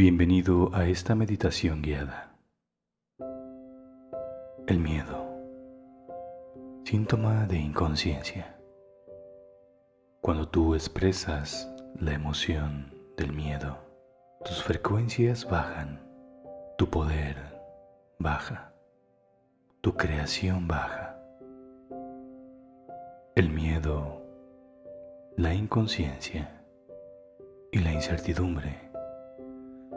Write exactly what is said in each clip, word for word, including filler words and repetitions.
Bienvenido a esta meditación guiada. El miedo, síntoma de inconsciencia. Cuando tú expresas la emoción del miedo, tus frecuencias bajan, tu poder baja, tu creación baja. El miedo, la inconsciencia y la incertidumbre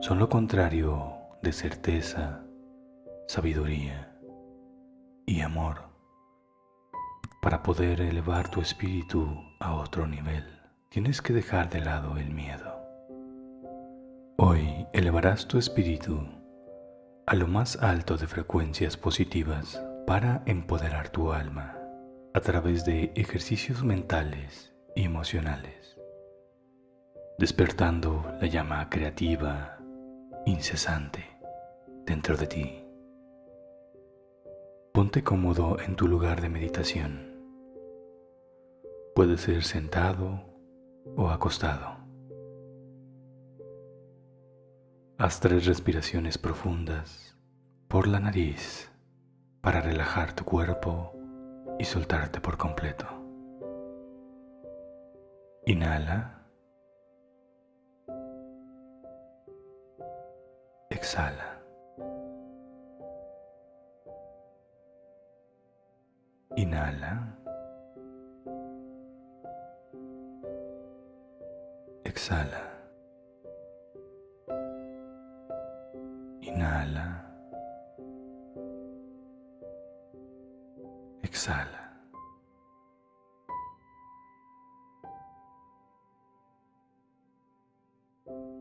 son lo contrario de certeza, sabiduría y amor. Para poder elevar tu espíritu a otro nivel, tienes que dejar de lado el miedo. Hoy elevarás tu espíritu a lo más alto de frecuencias positivas para empoderar tu alma a través de ejercicios mentales y emocionales, despertando la llama creativa incesante dentro de ti. Ponte cómodo en tu lugar de meditación. Puede ser sentado o acostado. Haz tres respiraciones profundas por la nariz para relajar tu cuerpo y soltarte por completo. Inhala. Exhala. Inhala. Exhala. Inhala. Exhala.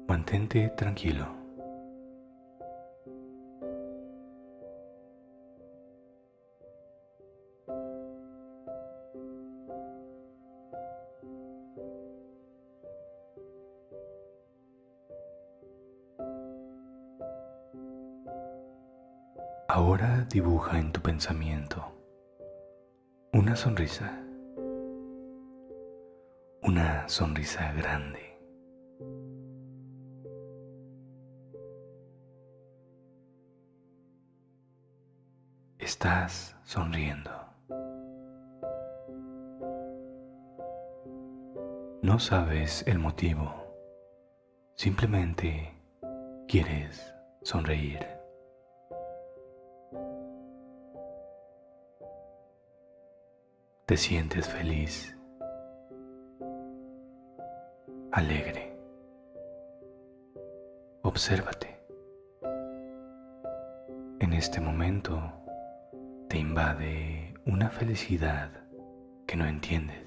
Mantente tranquilo. Ahora dibuja en tu pensamiento una sonrisa, una sonrisa grande. Estás sonriendo. No sabes el motivo, simplemente quieres sonreír. Te sientes feliz, alegre. Obsérvate. En este momento te invade una felicidad que no entiendes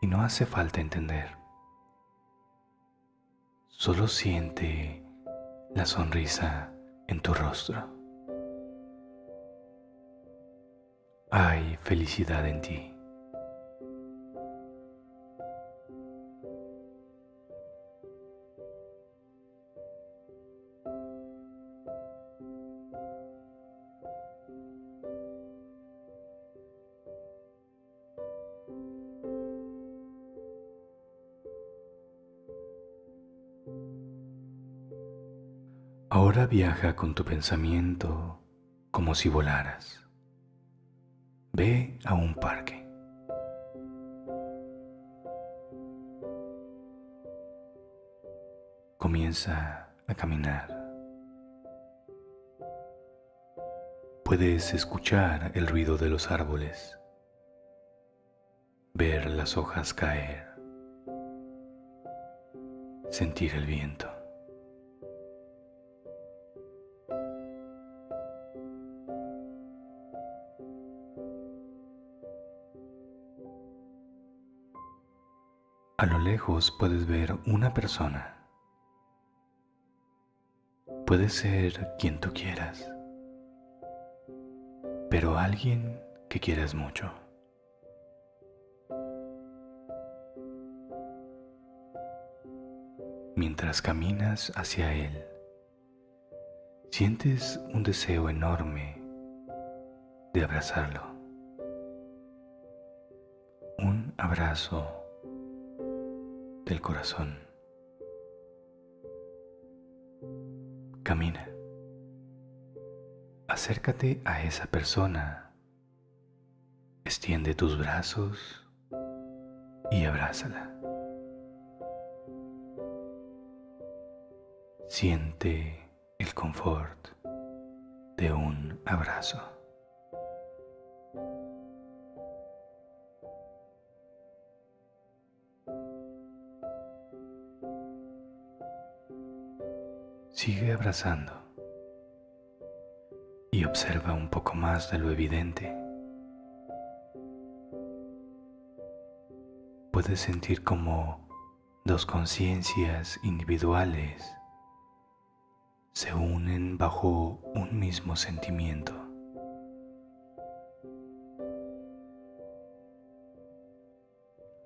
y no hace falta entender. Solo siente la sonrisa en tu rostro. Hay felicidad en ti. Ahora viaja con tu pensamiento como si volaras. Ve a un parque. Comienza a caminar. Puedes escuchar el ruido de los árboles, ver las hojas caer, sentir el viento. A lo lejos puedes ver una persona. Puede ser quien tú quieras, pero alguien que quieras mucho. Mientras caminas hacia él, sientes un deseo enorme de abrazarlo. Un abrazo del corazón. Camina. Acércate a esa persona. Extiende tus brazos y abrázala. Siente el confort de un abrazo. Sigue abrazando y observa un poco más de lo evidente. Puedes sentir como dos conciencias individuales se unen bajo un mismo sentimiento.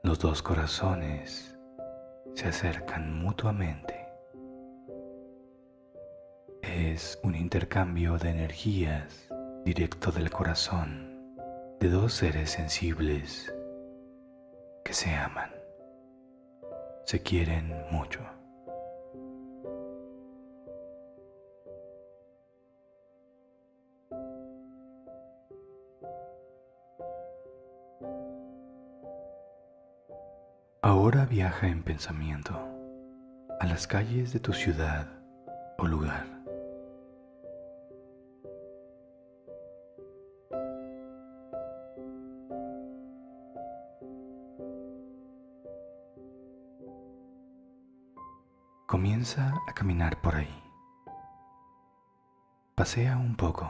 Los dos corazones se acercan mutuamente. Es un intercambio de energías directo del corazón de dos seres sensibles que se aman, se quieren mucho. Ahora viaja en pensamiento a las calles de tu ciudad o lugar. Comienza a caminar por ahí. Pasea un poco.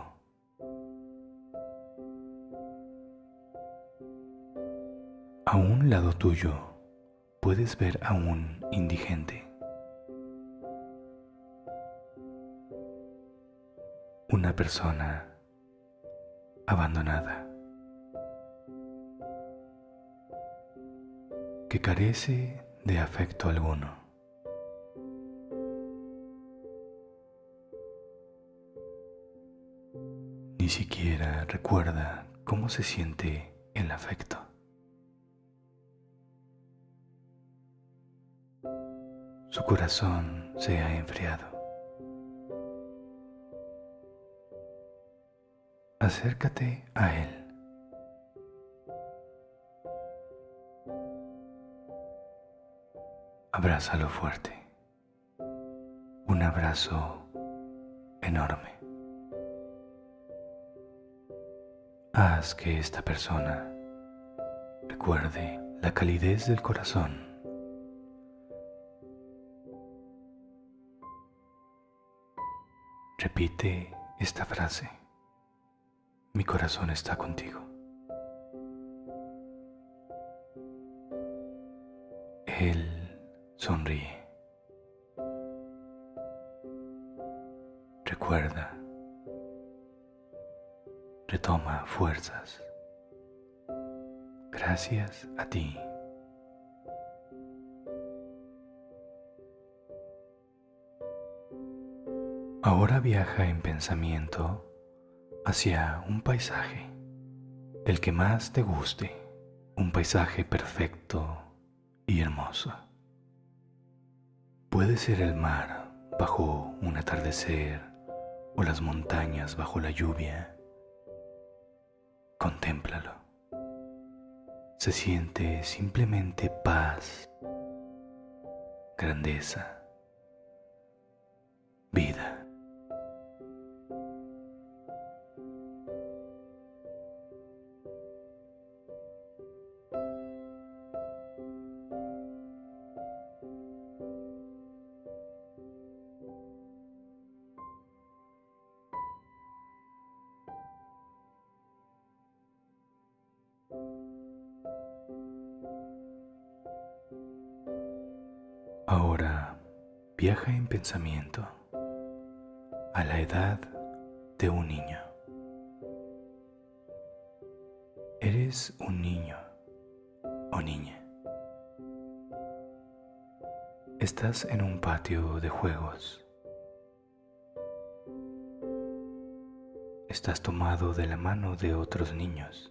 A un lado tuyo puedes ver a un indigente. Una persona abandonada que carece de afecto alguno. Ni siquiera recuerda cómo se siente el afecto. Su corazón se ha enfriado. Acércate a él. Abrázalo fuerte. Un abrazo enorme. Haz que esta persona recuerde la calidez del corazón. Repite esta frase: mi corazón está contigo. Él sonríe. Recuerda. Retoma fuerzas. Gracias a ti. Ahora viaja en pensamiento hacia un paisaje, el que más te guste, un paisaje perfecto y hermoso. Puede ser el mar bajo un atardecer o las montañas bajo la lluvia. Contémplalo. Se siente simplemente paz, grandeza, vida. Ahora viaja en pensamiento a la edad de un niño. Eres un niño o niña. Estás en un patio de juegos. Estás tomado de la mano de otros niños.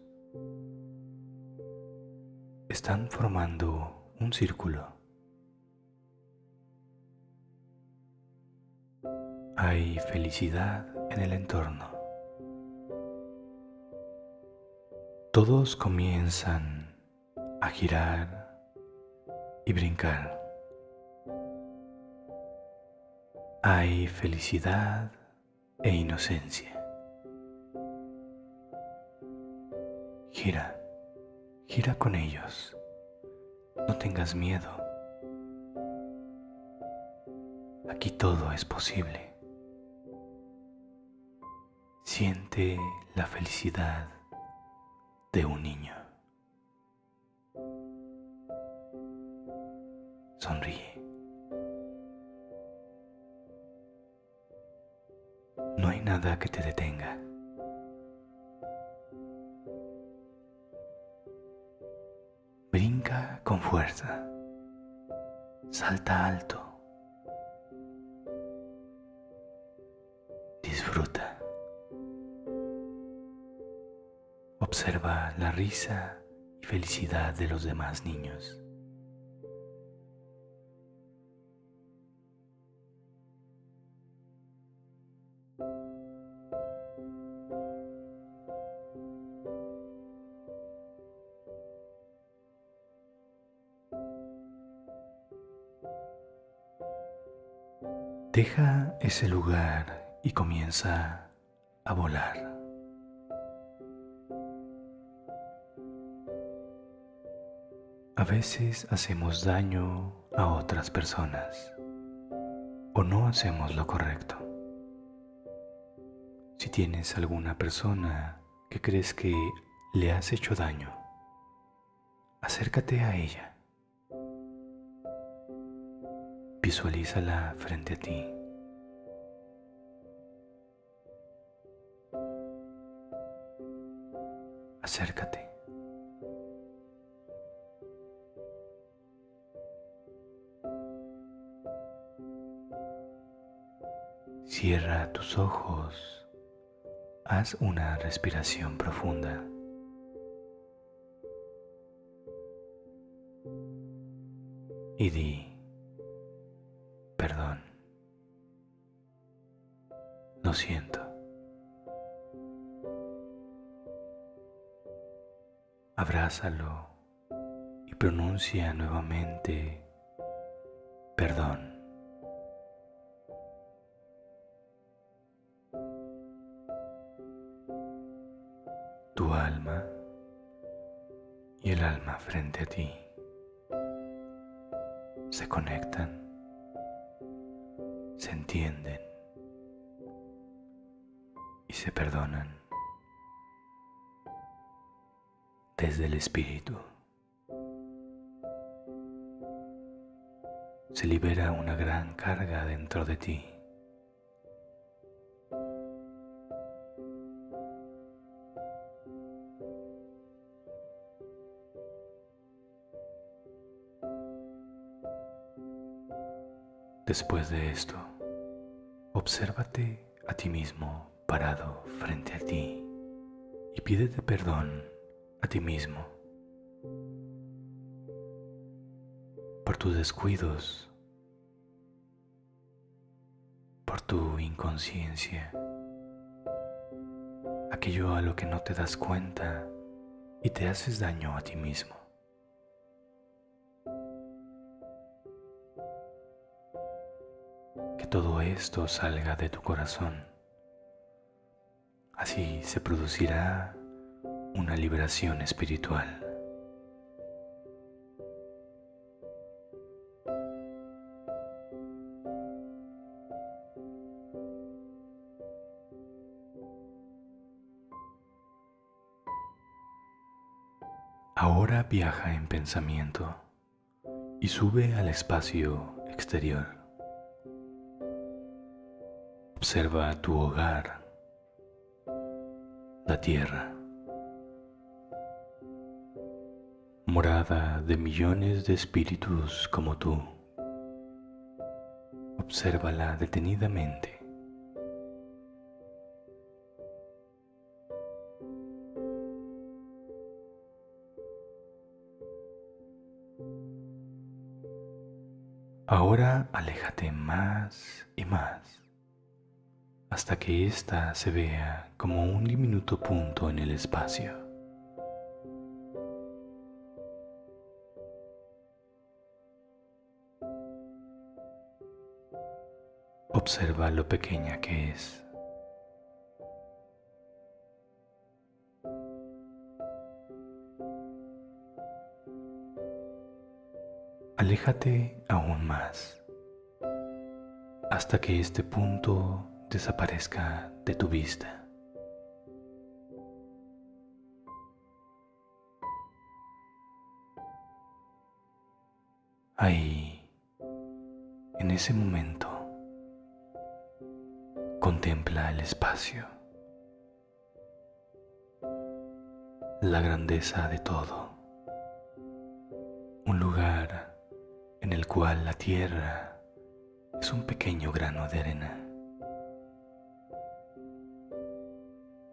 Están formando un círculo. Hay felicidad en el entorno. Todos comienzan a girar y brincar. Hay felicidad e inocencia. Gira, gira con ellos. No tengas miedo. Aquí todo es posible. Siente la felicidad de un niño. Sonríe. No hay nada que te detenga. Brinca con fuerza. Salta alto. Disfruta. Observa la risa y felicidad de los demás niños. Deja ese lugar y comienza a volar. A veces hacemos daño a otras personas o no hacemos lo correcto. Si tienes alguna persona que crees que le has hecho daño, acércate a ella. Visualízala frente a ti. Acércate. Cierra tus ojos, haz una respiración profunda. Y di, perdón, lo siento. Abrázalo y pronuncia nuevamente, perdón. Tu alma y el alma frente a ti se conectan, se entienden y se perdonan desde el espíritu. Se libera una gran carga dentro de ti. Después de esto, obsérvate a ti mismo parado frente a ti y pídete perdón a ti mismo por tus descuidos, por tu inconsciencia, aquello a lo que no te das cuenta y te haces daño a ti mismo. Todo esto salga de tu corazón. Así se producirá una liberación espiritual. Ahora viaja en pensamiento y sube al espacio exterior. Observa tu hogar, la tierra, morada de millones de espíritus como tú. Obsérvala detenidamente. Ahora aléjate más y más hasta que ésta se vea como un diminuto punto en el espacio. Observa lo pequeña que es. Aléjate aún más, hasta que este punto desaparezca de tu vista. Ahí, en ese momento, contempla el espacio, la grandeza de todo, un lugar en el cual la tierra es un pequeño grano de arena.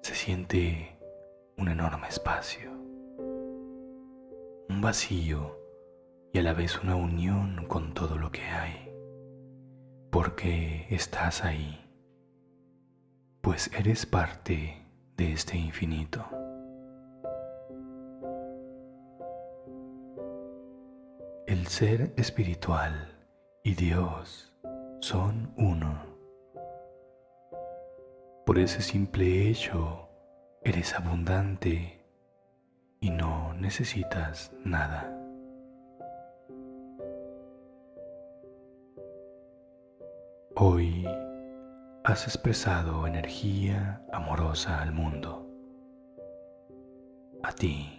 Se siente un enorme espacio, un vacío y a la vez una unión con todo lo que hay, porque estás ahí, pues eres parte de este infinito. El ser espiritual y Dios son uno. Por ese simple hecho, eres abundante y no necesitas nada. Hoy has expresado energía amorosa al mundo, a ti.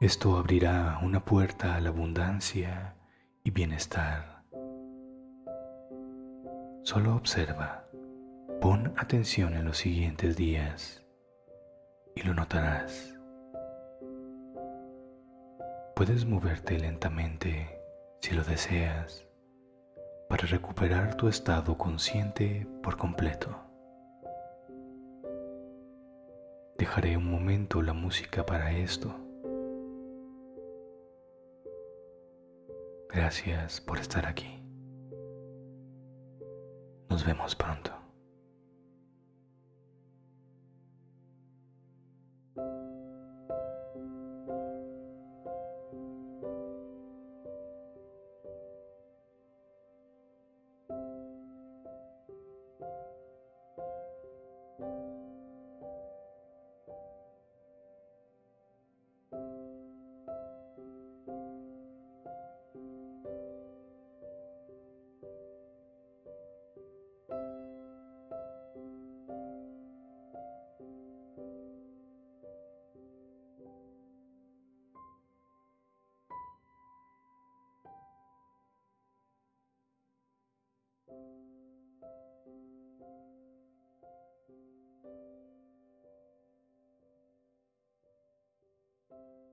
Esto abrirá una puerta a la abundancia y bienestar. Solo observa. Pon atención en los siguientes días y lo notarás. Puedes moverte lentamente si lo deseas para recuperar tu estado consciente por completo. Dejaré un momento la música para esto. Gracias por estar aquí. Nos vemos pronto. Thank you.